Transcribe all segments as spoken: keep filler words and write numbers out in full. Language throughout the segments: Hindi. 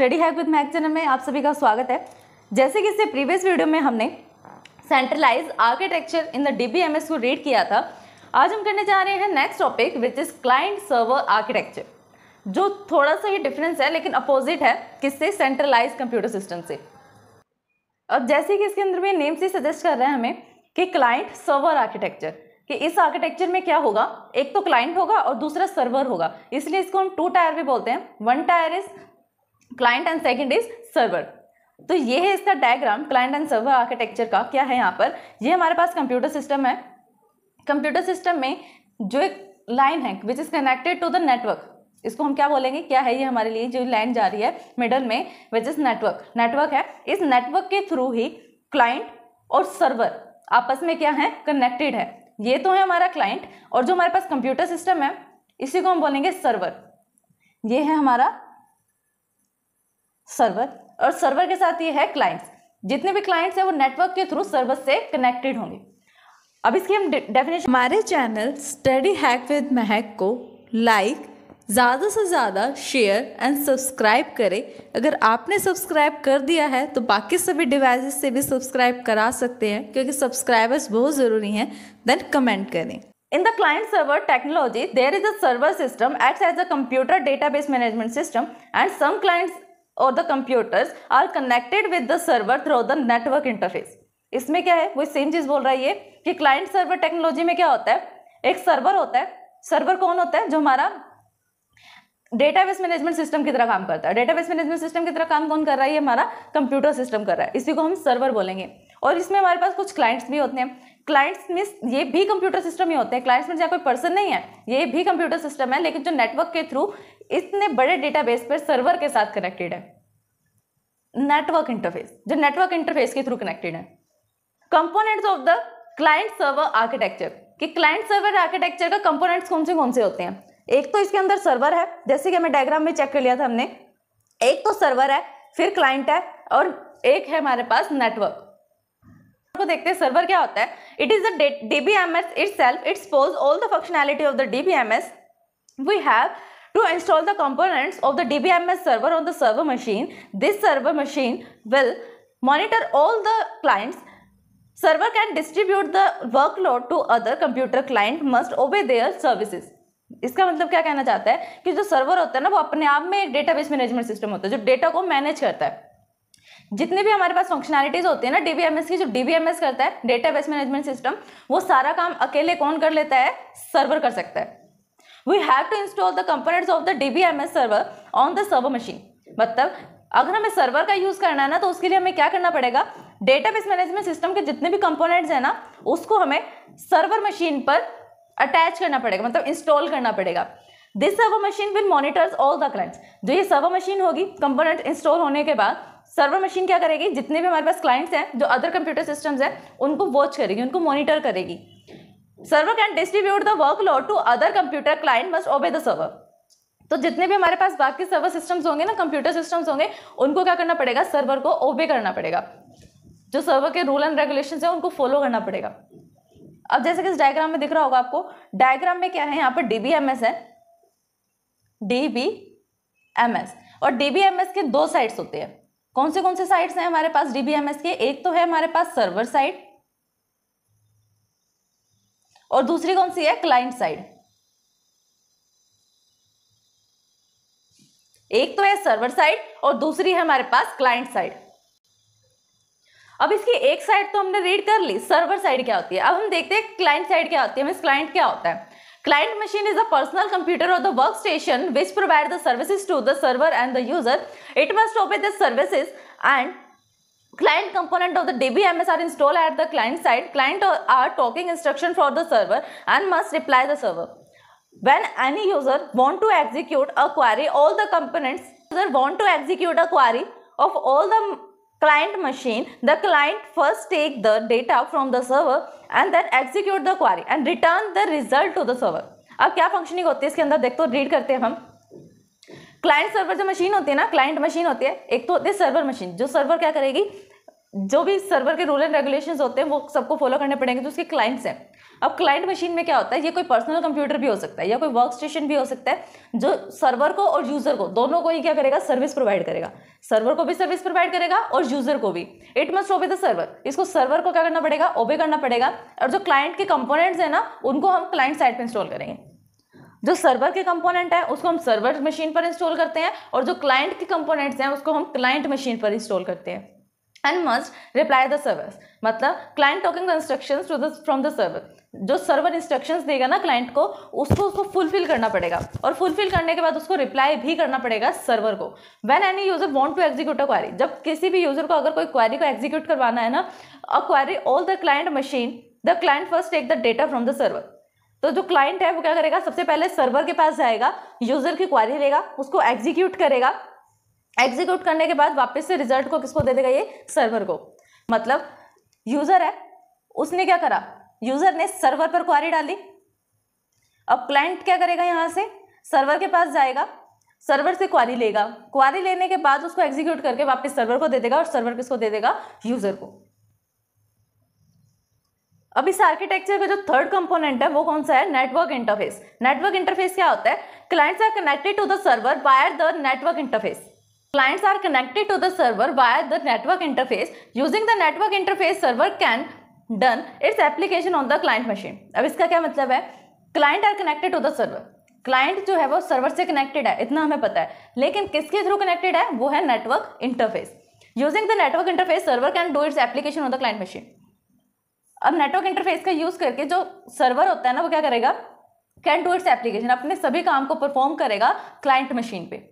Study hack with Mehak channel में आप सभी का स्वागत है। जैसे कि इससे प्रीवियस वीडियो में हमने centralize architecture in the DBMS को रीड किया था, आज हम करने जा रहे हैं next topic which is client server architecture, जो थोड़ा सा ही डिफरेंस है लेकिन अपोजिट है किससे, सेंट्रलाइज कंप्यूटर सिस्टम से। अब जैसे कि इसके अंदर भी नेम से सजेस्ट कर रहे हैं हमें कि क्लाइंट सर्वर आर्किटेक्चर, कि इस आर्किटेक्चर में क्या होगा, एक तो क्लाइंट होगा और दूसरा सर्वर होगा, इसलिए इसको हम टू टायर भी बोलते हैं। One tier is client and second is server. तो ये है इसका diagram client and server architecture का। क्या है यहाँ पर, ये हमारे पास कंप्यूटर सिस्टम है। कंप्यूटर सिस्टम में जो एक लाइन है which is connected to the network, इसको हम क्या बोलेंगे, क्या है ये हमारे लिए जो लाइन जा रही है मिडल में विच इज़ नेटवर्क, नेटवर्क है। इस नेटवर्क के थ्रू ही क्लाइंट और सर्वर आपस में क्या है, कनेक्टेड है। ये तो है हमारा क्लाइंट, और जो हमारे पास कंप्यूटर सिस्टम है इसी को हम बोलेंगे सर्वर। ये है हमारा सर्वर, और सर्वर के साथ ये है क्लाइंट्स। जितने भी क्लाइंट्स हैं वो नेटवर्क के थ्रू सर्वर से कनेक्टेड होंगे। अब इसकी हम डेफिनेशन, हमारे चैनल स्टडी हैक विद महक को लाइक, ज़्यादा से ज़्यादा शेयर एंड सब्सक्राइब करें। अगर आपने सब्सक्राइब कर दिया है तो बाकी सभी डिवाइसेस से भी सब्सक्राइब करा सकते हैं, क्योंकि सब्सक्राइबर्स बहुत ज़रूरी हैं। देन कमेंट करें। In the client-server technology, there is a server system acts as a computer database management system, and some clients or the computers are connected with the server through the network interface. इसमें क्या है, वो सेम चीज़ बोल रहा है ये कि क्लाइंट सर्वर टेक्नोलॉजी में क्या होता है, एक सर्वर होता है। सर्वर कौन होता है, जो हमारा डेटाबेस मैनेजमेंट सिस्टम की तरह काम करता है। डेटाबेस मैनेजमेंट सिस्टम की तरह काम कौन कर रहा है, ये हमारा कंप्यूटर सिस्टम कर रहा है, इसी को हम सर्वर बोलेंगे। और इसमें हमारे पास कुछ क्लाइंट्स भी होते हैं। क्लाइंट्स मीन्स ये भी कंप्यूटर सिस्टम ही होते हैं। क्लाइंट्स में जहाँ कोई पर्सन नहीं है, ये भी कंप्यूटर सिस्टम है, लेकिन जो नेटवर्क के थ्रू इतने बड़े डेटाबेस पर सर्वर के साथ कनेक्टेड है। नेटवर्क इंटरफेस, जो नेटवर्क इंटरफेस के थ्रू कनेक्टेड है। Components of the client server architecture, कि क्लाइंट सर्वर आर्किटेक्चर का कंपोनेंट्स कौन से कौन से होते हैं। एक तो इसके अंदर सर्वर है, जैसे कि हमें डायग्राम में चेक कर लिया था हमने। एक तो सर्वर है, फिर क्लाइंट है, और एक है हमारे पास नेटवर्क। को देखते हैं सर्वर क्या होता है। It is the DBMS itself, it's pose all the functionality of the DBMS. We have to install the components of the DBMS server on the server machine. This server machine will monitor all the clients. Server can distribute the workload to other computer. Client must obey their services. इसका मतलब क्या कहना चाहता है कि जो सर्वर होता है ना, वो अपने आप में एक डेटाबेस मैनेजमेंट सिस्टम होता है, जो डेटा को मैनेज करता है। जितने भी हमारे पास फंक्शनैलिटीज होती है ना डीबीएमएस की, जो डीबीएमएस करता है डेटाबेस मैनेजमेंट सिस्टम, वो सारा काम अकेले कौन कर लेता है, सर्वर कर सकता है। We have to install the components of the DBMS server on the server machine. मतलब अगर हमें सर्वर का यूज करना है ना, तो उसके लिए हमें क्या करना पड़ेगा, डेटाबेस मैनेजमेंट सिस्टम के जितने भी कंपोनेंट्स हैं ना, उसको हमें सर्वर मशीन पर अटैच करना पड़ेगा, मतलब इंस्टॉल करना पड़ेगा। This server machine will monitors all the clients. जो ये सर्वर मशीन होगी, कंपोनेंट इंस्टॉल होने के बाद सर्वर मशीन क्या करेगी, जितने भी हमारे पास क्लाइंट्स हैं, जो अदर कंप्यूटर सिस्टम्स हैं, उनको वॉच करेगी, उनको मॉनिटर करेगी। Server can distribute the workload to other computer. Client must obey the server. तो जितने भी हमारे पास बाकी सर्वर सिस्टम्स होंगे ना, कंप्यूटर सिस्टम्स होंगे, उनको क्या करना पड़ेगा, सर्वर को ओबे करना पड़ेगा। जो सर्वर के रूल एंड रेगुलेशंस हैं उनको फॉलो करना पड़ेगा। अब जैसे कि इस डायग्राम में दिख रहा होगा आपको, डायग्राम में क्या है, यहाँ पर डीबीएमएस है, डीबीएमएस, और डीबीएमएस के दो साइड्स होते हैं। कौन से कौन से साइड्स हैं हमारे पास डीबीएमएस के, एक तो है हमारे पास सर्वर साइड और दूसरी कौन सी है, क्लाइंट साइड। एक तो है सर्वर साइड और दूसरी है हमारे पास क्लाइंट साइड। अब इसकी एक साइड तो हमने रीड कर ली, सर्वर साइड क्या होती है। अब हम देखते हैं क्लाइंट साइड क्या होती है, मींस क्लाइंट क्या होता है। Client machine is a personal computer और the work station which provide the services to the server and the user. It must obey the services and client component of the DBMS are install at the client side. Client are talking instruction for the server and must reply the server. When any user want to execute a query, all the components user want to execute a query of all the client machine, the client first take the data from the server and then execute the query and return the result to the server. अब क्या फंक्शनिंग होती है इसके अंदर देखते हो, रीड करते हैं हम। क्लाइंट सर्वर जो मशीन होती है ना, क्लाइंट मशीन होती है, एक तो होती है सर्वर मशीन, जो सर्वर क्या करेगी, जो भी सर्वर के रूल एंड रेगुलेशंस होते हैं वो सबको फॉलो करने पड़ेंगे जो उसके क्लाइंट्स हैं। अब क्लाइंट मशीन में क्या होता है, ये कोई पर्सनल कंप्यूटर भी हो सकता है या कोई वर्क स्टेशन भी हो सकता है जो सर्वर को और यूजर को दोनों को ही क्या करेगा, सर्विस प्रोवाइड करेगा। सर्वर को भी सर्विस प्रोवाइड करेगा और यूजर को भी। It must obey the server, इसको सर्वर को क्या करना पड़ेगा, ओबे करना पड़ेगा। और जो क्लाइंट के कंपोनेंट्स हैं ना, उनको हम क्लाइंट साइड पर इंस्टॉल करेंगे। जो सर्वर के कंपोनेंट है उसको हम सर्वर मशीन पर इंस्टॉल करते हैं और जो क्लाइंट के कंपोनेंट्स हैं उसको हम क्लाइंट मशीन पर इंस्टॉल करते हैं। And must reply the server, मतलब client talking the instructions to the from the server. जो सर्वर इंस्ट्रक्शंस देगा ना क्लाइंट को, उसको उसको फुलफिल करना पड़ेगा और फुलफिल करने के बाद उसको रिप्लाई भी करना पड़ेगा सर्वर को। When any user want to execute a query, जब किसी भी यूजर को अगर कोई क्वेरी को एग्जीक्यूट करवाना है ना, a query all the client machine the client first take the data from the server. तो जो क्लाइंट है वो क्या करेगा, सबसे पहले सर्वर के पास जाएगा, यूजर की क्वेरी लेगा, उसको एग्जीक्यूट करेगा। एग्जीक्यूट करने के बाद वापस से रिजल्ट को किसको दे देगा, ये सर्वर को। मतलब यूजर है, उसने क्या करा, यूजर ने सर्वर पर क्वेरी डाली। अब क्लाइंट क्या करेगा, यहाँ से सर्वर के पास जाएगा, सर्वर से क्वेरी लेगा, क्वेरी लेने के बाद उसको एग्जीक्यूट करके वापस सर्वर को दे देगा और सर्वर किसको दे देगा, यूजर को। अब इस आर्किटेक्चर का जो थर्ड कंपोनेंट है वो कौन सा है, नेटवर्क इंटरफेस। नेटवर्क इंटरफेस क्या होता है, clients are connected to the server by the network interface. Clients are connected to the server via the network interface. Using the network interface, server can done its application on the client machine. अब इसका क्या मतलब है, Client are connected to the server. Client जो है वो server से connected है, इतना हमें पता है, लेकिन किसके through connected है, वो है network interface. Using the network interface, server can do its application on the client machine. अब network interface का use करके जो server होता है ना, वो क्या करेगा, can do its application, अपने सभी काम को perform करेगा client machine पे।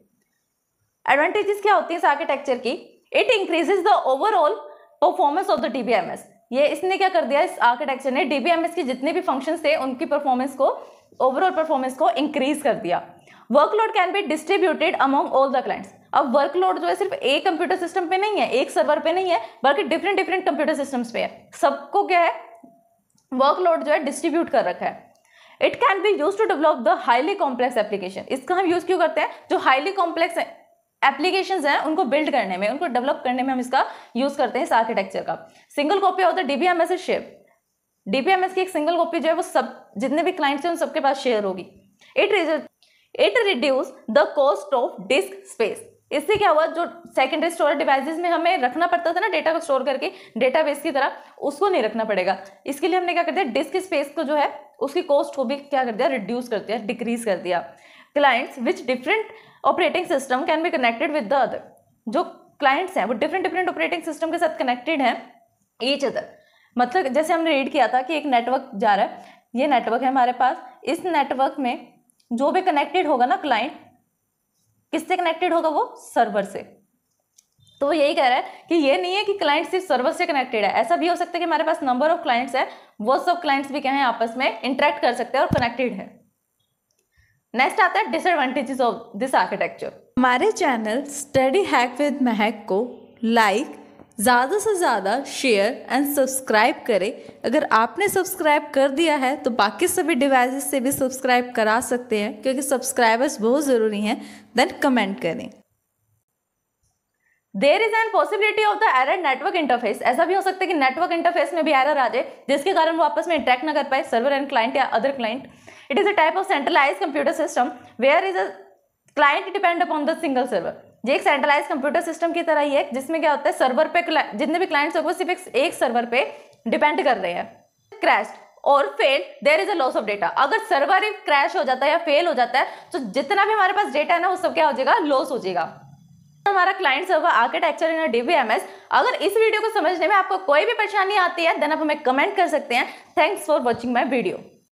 एडवांटेजेस क्या होती है इस आर्किटेक्चर की, it increases the overall performance of the DBMS. ये इसने क्या कर दिया, इस आर्किटेक्चर ने डीबीएमएस के जितने भी फंक्शंस थे उनकी परफॉर्मेंस को, ओवरऑल परफॉर्मेंस को इंक्रीज कर दिया। Workload can be distributed among all the clients. अब वर्कलोड जो है सिर्फ एक कंप्यूटर सिस्टम पे नहीं है, एक सर्वर पे नहीं है, बल्कि डिफरेंट डिफरेंट कंप्यूटर सिस्टम्स पे है। सबको क्या है, वर्कलोड जो है डिस्ट्रीब्यूट कर रखा है। It can be use to develop the highly complex application. इसका हम यूज क्यों करते हैं, जो हाईली कॉम्प्लेक्स एप्लीकेशंस हैं उनको बिल्ड करने में, उनको डेवलप करने में हम इसका यूज करते हैं, इस आर्किटेक्चर का। Single copy of the DBMS is share, DBMS की एक सिंगल कॉपी जो है वो सब जितने भी क्लाइंट्स हैं उन सबके पास शेयर होगी। It it reduce the cost of disk space. इससे क्या हुआ, जो सेकेंडरी स्टोरेज डिवाइसेस में हमें रखना पड़ता था ना डेटा को स्टोर करके डेटाबेस की तरह, उसको नहीं रखना पड़ेगा। इसके लिए हमने क्या कर दिया, डिस्क स्पेस को जो है उसकी कॉस्ट को भी क्या कर दिया, रिड्यूस कर दिया, डिक्रीज कर दिया। Clients which different operating system can be connected with the other. जो क्लाइंट्स हैं वो डिफरेंट डिफरेंट ऑपरेटिंग सिस्टम के साथ कनेक्टेड हैं ईच अदर। मतलब जैसे हमने रीड किया था कि एक नेटवर्क जा रहा है, ये नेटवर्क है हमारे पास, इस नेटवर्क में जो भी कनेक्टेड होगा ना क्लाइंट, किससे कनेक्टेड होगा, वो सर्वर से। तो वो यही कह रहा है कि ये नहीं है कि क्लाइंट सिर्फ सर्वर से कनेक्टेड है, ऐसा भी हो सकता है कि हमारे पास नंबर ऑफ क्लाइंट्स है, वो सब क्लाइंट्स भी क्या है, आपस में इंटरेक्ट कर सकते हैं और कनेक्टेड है। नेक्स्ट आता है डिसएडवांटेजेस ऑफ दिस आर्किटेक्चर। हमारे चैनल स्टडी हैक विद महक को लाइक, ज़्यादा से ज़्यादा शेयर एंड सब्सक्राइब करें। अगर आपने सब्सक्राइब कर दिया है तो बाकी सभी डिवाइसेस से भी सब्सक्राइब करा सकते हैं, क्योंकि सब्सक्राइबर्स बहुत ज़रूरी हैं। देन कमेंट करें। There is an possibility of the error network interface. ऐसा भी हो सकता है कि नेटवर्क इंटरफेस में भी एरर आ जाए, जिसके कारण वो आपस में इंटरेक्ट ना कर पाए, सर्वर एंड क्लाइंट या other client. It is a type of centralized computer system where is a client depend upon the single server. ये एक सेंट्रलाइज्ड कंप्यूटर सिस्टम की तरह ही है, जिसमें क्या होता है, सर्वर पे जितने भी क्लाइंट्स हैं वो सिर्फ एक सर्वर पे डिपेंड कर रहे हैं। क्रैश और fail, there is a loss of data. अगर सर्वर ही क्रैश हो जाता है या फेल हो जाता है तो जितना भी हमारे पास डेटा है ना, वो सब क्या हो जाएगा, लॉस हो जाएगा। हमारा client server architecture in DBMS. अगर इस वीडियो को समझने में आपको कोई भी परेशानी आती है देन आप हमें कमेंट कर सकते हैं। Thanks for watching my video.